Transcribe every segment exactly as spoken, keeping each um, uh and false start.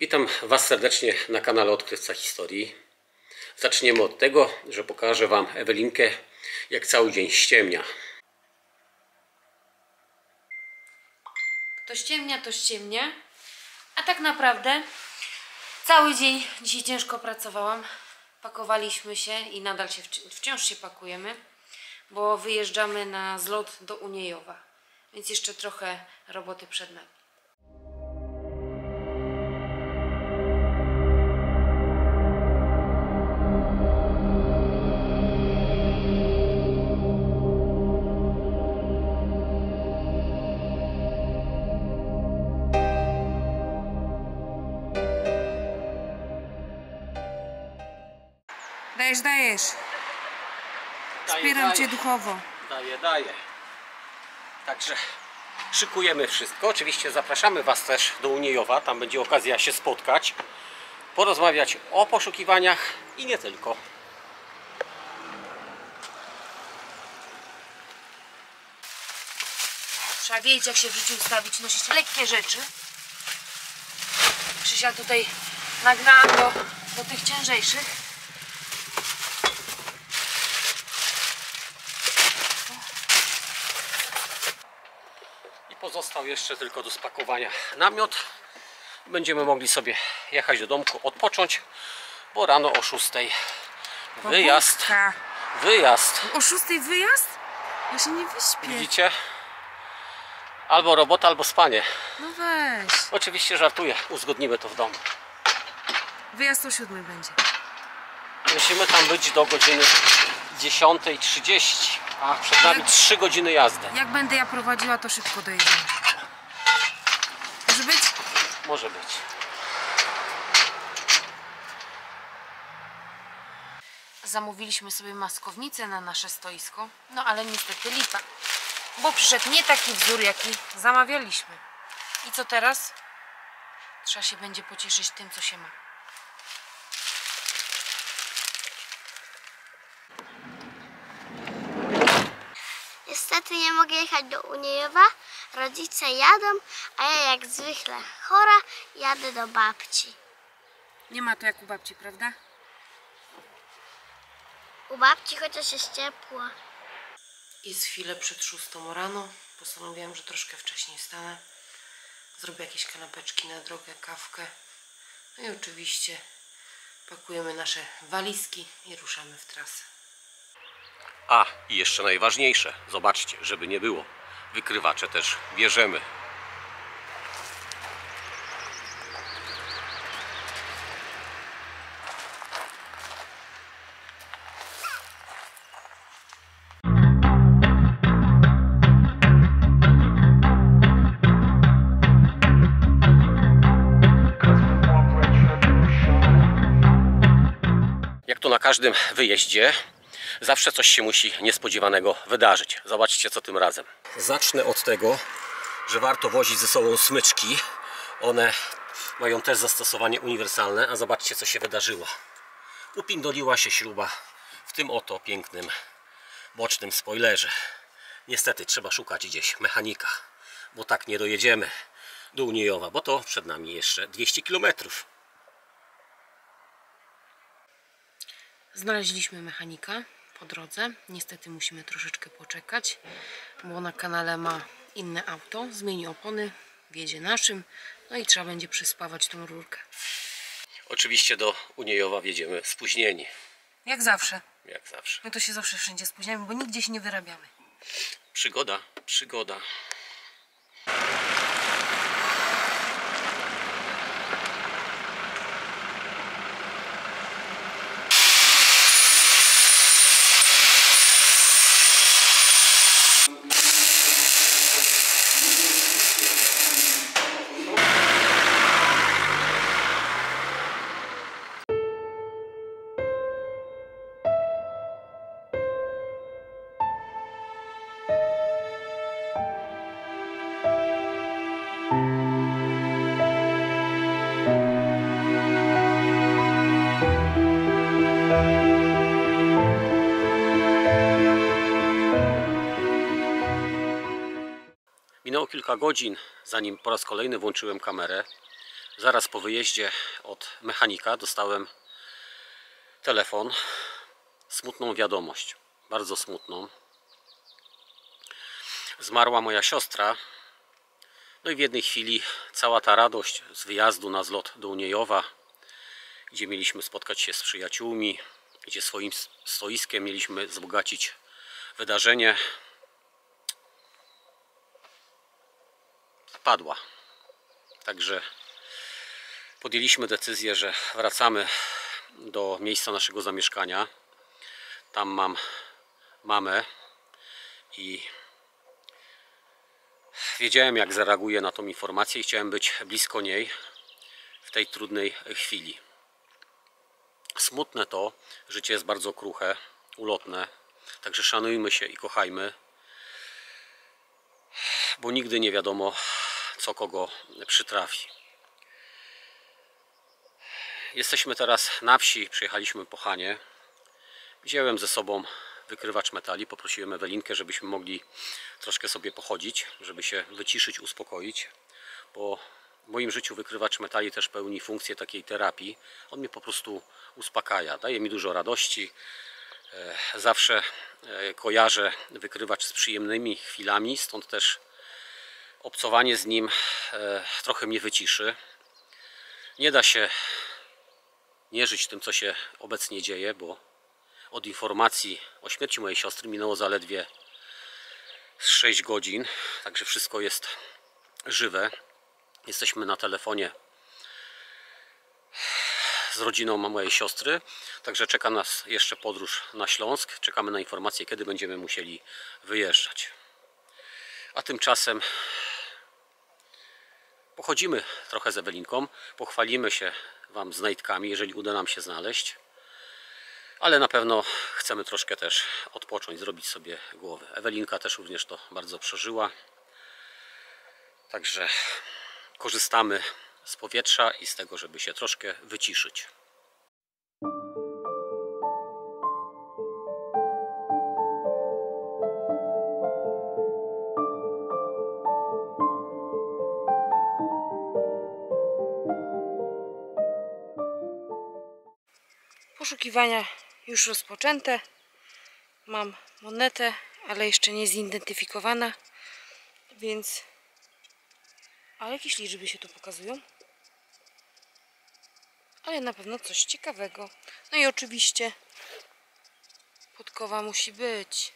Witam Was serdecznie na kanale Odkrywca Historii. Zaczniemy od tego, że pokażę Wam Ewelinkę, jak cały dzień ściemnia. To ściemnia, to ściemnia. A tak naprawdę cały dzień dzisiaj ciężko pracowałam. Pakowaliśmy się i nadal się wci wciąż się pakujemy, bo wyjeżdżamy na zlot do Uniejowa. Więc jeszcze trochę roboty przed nami. Dajesz, dajesz. Wspieram daję, cię daję. Duchowo. Daję, daję. Także szykujemy wszystko. Oczywiście zapraszamy Was też do Uniejowa. Tam będzie okazja się spotkać, porozmawiać o poszukiwaniach i nie tylko. Trzeba wiedzieć, jak się w życiu ustawić, nosić lekkie rzeczy. Krzysia tutaj nagnałam do, do tych ciężejszych. Pozostał jeszcze tylko do spakowania namiot. Będziemy mogli sobie jechać do domku, odpocząć, bo rano o szóstej wyjazd. Pobudka. Wyjazd. O szóstej wyjazd? Ja się nie wyśpię. Widzicie? Albo robota, albo spanie. No weź. Oczywiście żartuję. Uzgodnimy to w domu. Wyjazd o siódmej będzie. Musimy tam być do godziny dziesiątej trzydzieści. A przed nami trzy godziny jazdy. Jak będę ja prowadziła, to szybko dojedziemy. Może być? Może być. Zamówiliśmy sobie maskownicę na nasze stoisko. No ale niestety lipa. Bo przyszedł nie taki wzór, jaki zamawialiśmy. I co teraz? Trzeba się będzie pocieszyć tym, co się ma. Niestety nie mogę jechać do Uniejowa, rodzice jadą, a ja jak zwykle chora jadę do babci. Nie ma to jak u babci, prawda? U babci chociaż jest ciepło. Jest chwilę przed szóstą rano, postanowiłam, że troszkę wcześniej stanę. Zrobię jakieś kanapeczki na drogę, kawkę. No i oczywiście pakujemy nasze walizki i ruszamy w trasę. A, i jeszcze najważniejsze, zobaczcie, żeby nie było, wykrywacze też bierzemy. Jak to na każdym wyjeździe, zawsze coś się musi niespodziewanego wydarzyć. Zobaczcie, co tym razem. Zacznę od tego, że warto wozić ze sobą smyczki. One mają też zastosowanie uniwersalne, a zobaczcie, co się wydarzyło. Upindoliła się śruba w tym oto pięknym bocznym spoilerze. Niestety trzeba szukać gdzieś mechanika, bo tak nie dojedziemy do Uniejowa, bo to przed nami jeszcze dwieście kilometrów. Znaleźliśmy mechanika po drodze. Niestety musimy troszeczkę poczekać, bo na kanale ma inne auto, zmieni opony, wjedzie naszym, no i trzeba będzie przyspawać tą rurkę. Oczywiście do Uniejowa wjedziemy spóźnieni. Jak zawsze. Jak zawsze. My to się zawsze wszędzie spóźniamy, bo nigdzie się nie wyrabiamy. Przygoda, przygoda. Minęło kilka godzin, zanim po raz kolejny włączyłem kamerę. zaraz po wyjeździe od mechanika dostałem telefon, smutną wiadomość, bardzo smutną. Zmarła moja siostra, no i w jednej chwili cała ta radość z wyjazdu na zlot do Uniejowa, gdzie mieliśmy spotkać się z przyjaciółmi, gdzie swoim stoiskiem mieliśmy wzbogacić wydarzenie, padła. Także podjęliśmy decyzję, że wracamy do miejsca naszego zamieszkania. Tam mam mamę i wiedziałem, jak zareaguję na tą informację i chciałem być blisko niej w tej trudnej chwili. Smutne to, życie jest bardzo kruche, ulotne, także szanujmy się i kochajmy, bo nigdy nie wiadomo, co kogo przytrafi. Jesteśmy teraz na wsi, przyjechaliśmy po Hanie. Wziąłem ze sobą wykrywacz metali, poprosiłem Ewelinkę, żebyśmy mogli troszkę sobie pochodzić, żeby się wyciszyć, uspokoić, bo w moim życiu wykrywacz metali też pełni funkcję takiej terapii. On mnie po prostu uspokaja, daje mi dużo radości. Zawsze kojarzę wykrywacz z przyjemnymi chwilami, stąd też obcowanie z nim trochę mnie wyciszy. Nie da się nie żyć tym, co się obecnie dzieje, bo od informacji o śmierci mojej siostry minęło zaledwie sześć godzin, także wszystko jest żywe. Jesteśmy na telefonie z rodziną mojej siostry, także czeka nas jeszcze podróż na Śląsk. Czekamy na informację, kiedy będziemy musieli wyjeżdżać. A tymczasem pochodzimy trochę z Ewelinką, pochwalimy się Wam znajdkami, jeżeli uda nam się znaleźć. Ale na pewno chcemy troszkę też odpocząć, zrobić sobie głowę. Ewelinka też również to bardzo przeżyła. Także korzystamy z powietrza i z tego, żeby się troszkę wyciszyć. Poszukiwania już rozpoczęte. Mam monetę, ale jeszcze nie zidentyfikowana, więc... Ale jakieś liczby się tu pokazują. Ale na pewno coś ciekawego. No i oczywiście podkowa musi być.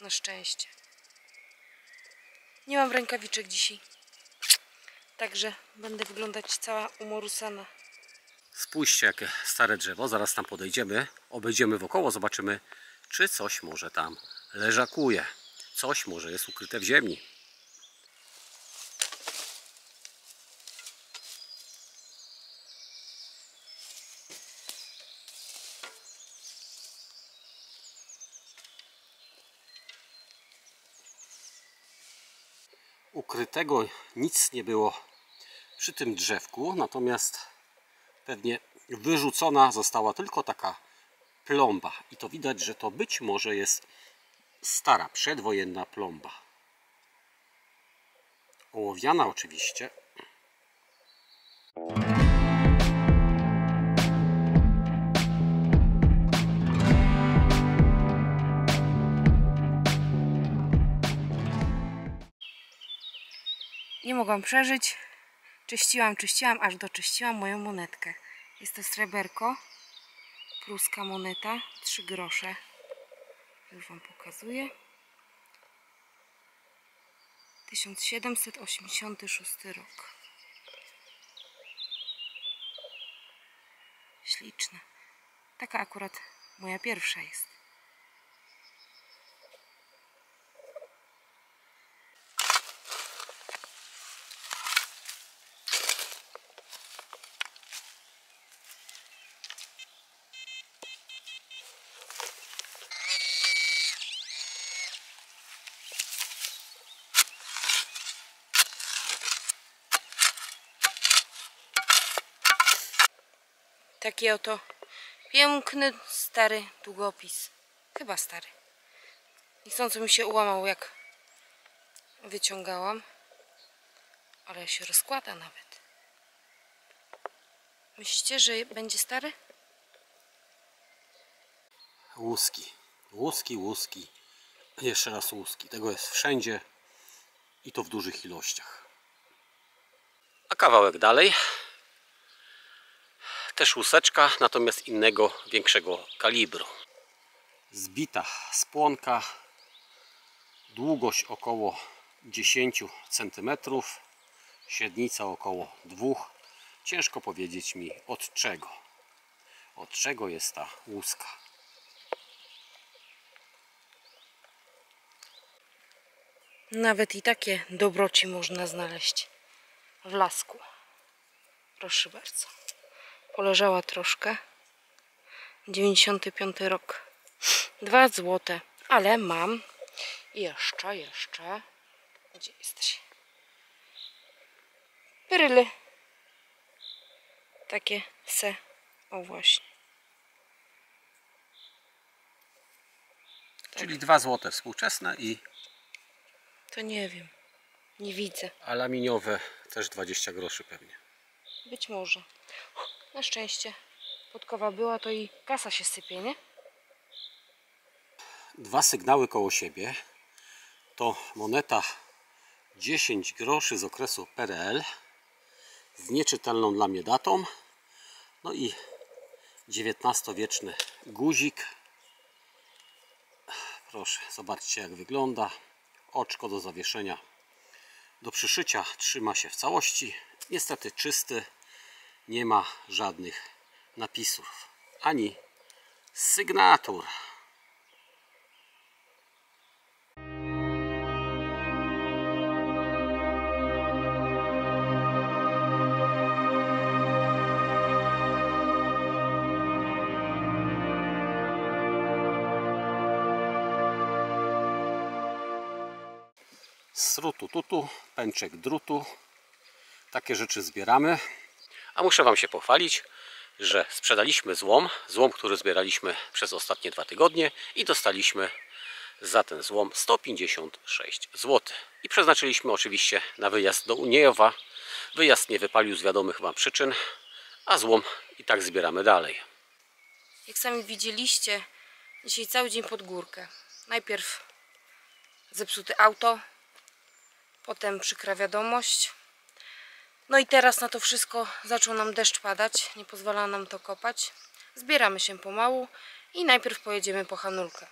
Na szczęście. Nie mam rękawiczek dzisiaj. Także będę wyglądać cała umorusana. Spójrzcie, jakie stare drzewo. Zaraz tam podejdziemy. Obejdziemy wokoło. Zobaczymy, czy coś może tam leżakuje. Coś może jest ukryte w ziemi. Ukrytego nic nie było przy tym drzewku, natomiast pewnie wyrzucona została tylko taka plomba i to widać, że to być może jest stara, przedwojenna plomba, ołowiana oczywiście. Nie mogłam przeżyć. Czyściłam, czyściłam, aż doczyściłam moją monetkę. Jest to sreberko. Pruska moneta. trzy grosze. Już Wam pokazuję. tysiąc siedemset osiemdziesiąty szósty rok. Śliczna. Taka akurat moja pierwsza jest. Taki oto piękny, stary długopis. Chyba stary. Niechcący mi się ułamał, jak wyciągałam. Ale się rozkłada nawet. Myślicie, że będzie stary? Łuski, łuski, łuski. Jeszcze raz łuski. Tego jest wszędzie i to w dużych ilościach. A kawałek dalej też łuseczka, natomiast innego, większego kalibru. Zbita spłonka, długość około dziesięć centymetrów, średnica około dwóch. Ciężko powiedzieć mi od czego. Od czego jest ta łuska. Nawet i takie dobroci można znaleźć w lasku. Proszę bardzo. Poleżała troszkę. dziewięćdziesiąty piąty rok. dwa złote. Ale mam. Jeszcze, jeszcze. Gdzie jesteś? Peryle. Takie se. O właśnie. Tak. Czyli dwa złote współczesne i... To nie wiem. Nie widzę. Alaminiowe też dwadzieścia groszy pewnie. Być może. Na szczęście podkowa była, to i kasa się sypie, nie? Dwa sygnały koło siebie. To moneta dziesięć groszy z okresu P R L z nieczytelną dla mnie datą. No i dziewiętnastowieczny guzik. Proszę, zobaczcie jak wygląda. Oczko do zawieszenia, do przyszycia trzyma się w całości. Niestety czysty. Nie ma żadnych napisów, ani sygnatur. Srutu tutu, pęczek drutu. Takie rzeczy zbieramy. A muszę wam się pochwalić, że sprzedaliśmy złom, złom, który zbieraliśmy przez ostatnie dwa tygodnie i dostaliśmy za ten złom sto pięćdziesiąt sześć złotych. I przeznaczyliśmy oczywiście na wyjazd do Uniejowa. Wyjazd nie wypalił z wiadomych wam przyczyn, a złom i tak zbieramy dalej. Jak sami widzieliście, dzisiaj cały dzień pod górkę. Najpierw zepsute auto, potem przykra wiadomość. No i teraz na to wszystko zaczął nam deszcz padać, nie pozwala nam to kopać. Zbieramy się pomału i najpierw pojedziemy po Hanulkę.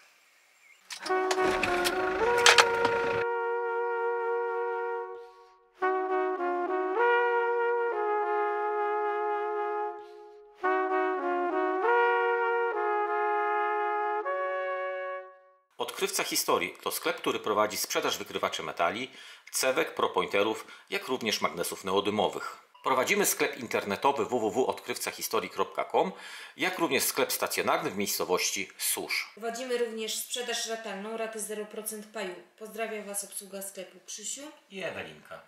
Odkrywca Historii to sklep, który prowadzi sprzedaż wykrywaczy metali, cewek, propointerów, jak również magnesów neodymowych. Prowadzimy sklep internetowy w w w kropka odkrywca historii kropka com, jak również sklep stacjonarny w miejscowości Susz. Prowadzimy również sprzedaż ratalną, raty zero procent paju. Pozdrawiam Was obsługa sklepu Krzysiu i Ewelinka.